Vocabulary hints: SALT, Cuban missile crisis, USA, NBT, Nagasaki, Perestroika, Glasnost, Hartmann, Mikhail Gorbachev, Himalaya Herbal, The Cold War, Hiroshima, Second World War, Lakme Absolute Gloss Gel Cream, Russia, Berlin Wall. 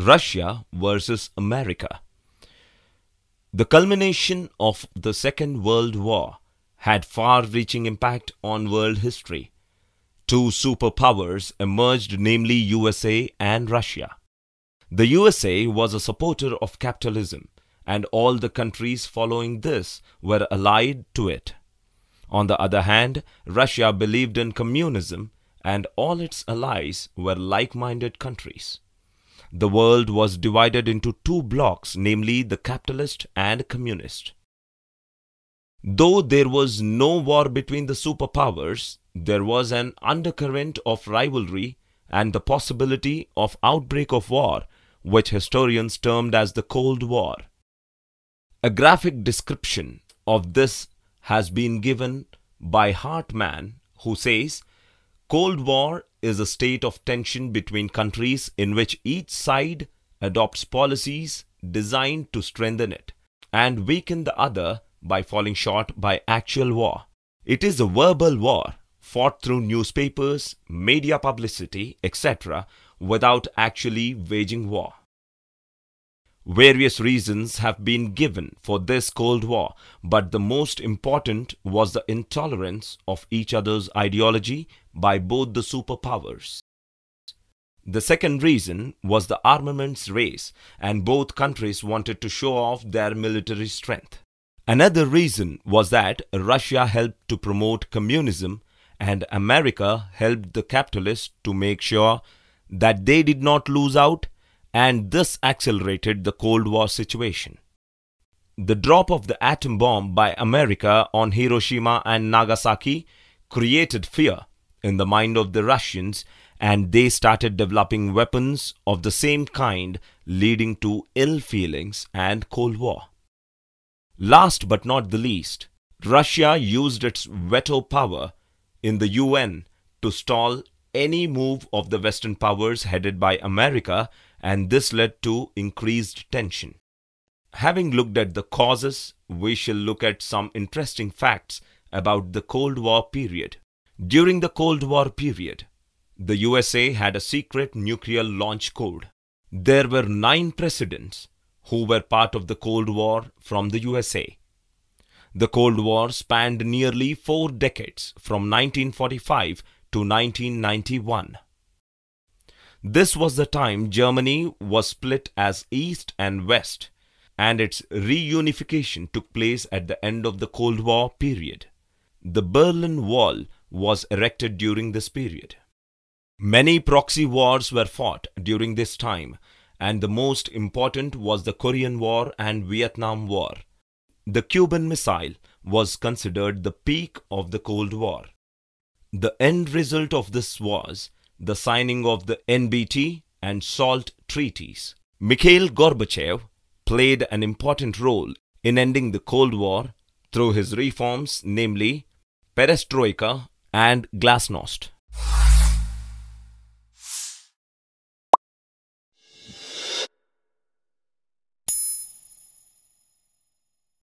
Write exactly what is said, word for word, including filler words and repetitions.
Russia versus America. The culmination of the Second World War had far-reaching impact on world history. Two superpowers emerged, namely U S A and Russia. The U S A was a supporter of capitalism, and all the countries following this were allied to it. On the other hand, Russia believed in communism, and all its allies were like-minded countries. The world was divided into two blocks, namely the capitalist and communist. Though there was no war between the superpowers, there was an undercurrent of rivalry and the possibility of outbreak of war, which historians termed as the Cold War. A graphic description of this has been given by Hartmann, who says, "Cold War is a state of tension between countries in which each side adopts policies designed to strengthen it and weaken the other by falling short by actual war. It is a verbal war fought through newspapers, media publicity, et cetera, without actually waging war." Various reasons have been given for this Cold War, but the most important was the intolerance of each other's ideology by both the superpowers. The second reason was the armaments race, and both countries wanted to show off their military strength. Another reason was that Russia helped to promote communism, and America helped the capitalists to make sure that they did not lose out, and this accelerated the Cold War situation. The drop of the atom bomb by America on Hiroshima and Nagasaki created fear in the mind of the Russians, and they started developing weapons of the same kind, leading to ill feelings and Cold War. Last but not the least, Russia used its veto power in the U N to stall any move of the Western powers headed by America, and this led to increased tension. Having looked at the causes, we shall look at some interesting facts about the Cold War period. During the Cold War period, the U S A had a secret nuclear launch code. There were nine presidents who were part of the Cold War from the U S A. The Cold War spanned nearly four decades, from nineteen forty-five to nineteen ninety-one. This was the time Germany was split as East and West, and its reunification took place at the end of the Cold War period. The Berlin Wall was erected during this period. Many proxy wars were fought during this time, and the most important was the Korean War and Vietnam War. The Cuban Missile was considered the peak of the Cold War. The end result of this was the signing of the N B T and SALT treaties. Mikhail Gorbachev played an important role in ending the Cold War through his reforms, namely Perestroika and Glasnost.